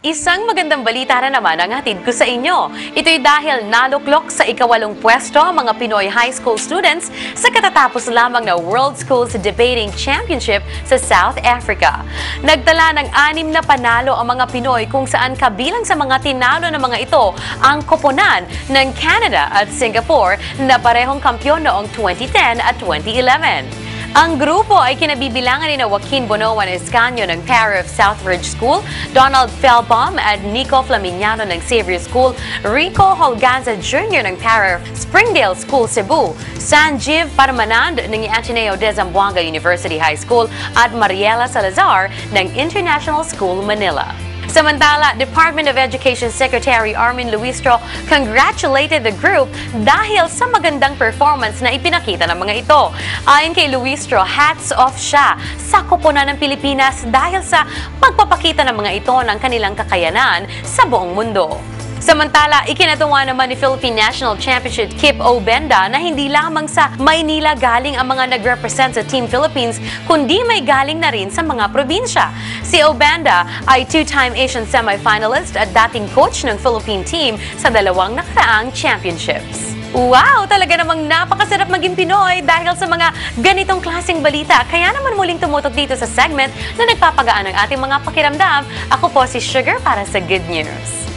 Isang magandang balita na naman ang hatid ko sa inyo. Ito'y dahil naluklok sa ikawalong pwesto ang mga Pinoy high school students sa katatapos lamang na World Schools Debating Championship sa South Africa. Nagtala ng 6 na panalo ang mga Pinoy kung saan kabilang sa mga tinalo ng mga ito ang koponan ng Canada at Singapore na parehong kampiyon noong 2010 at 2011. Ang grupo ay kinabibilangan ni Joaquin Bonoan Escaño ng Parish Southridge School, Donald Felpom at Nico Flaminiano ng Xavier School, Rico Holganza Jr. ng Parish Springdale School, Cebu, Sanjiv Parmanand ng Ateneo de Zamboanga University High School at Mariela Salazar ng International School, Manila. Samantala, Department of Education Secretary Armin Luistro congratulated the group dahil sa magandang performance na ipinakita ng mga ito. Ayon kay Luistro, hats off siya sa koponan ng Pilipinas dahil sa pagpapakita ng mga ito ng kanilang kakayanan sa buong mundo. Samantala, ikinatuwa naman ni Philippine National Championship Kip Obenda na hindi lamang sa Maynila galing ang mga nagrepresent sa Team Philippines, kundi may galing na rin sa mga probinsya. Si Obenda ay two-time Asian semi-finalist at dating coach ng Philippine team sa dalawang nakaraang championships. Wow! Talaga namang napakasarap maging Pinoy dahil sa mga ganitong klaseng balita. Kaya naman muling tumutok dito sa segment na nagpapagaan ng ating mga pakiramdam. Ako po si Sugar para sa Good News.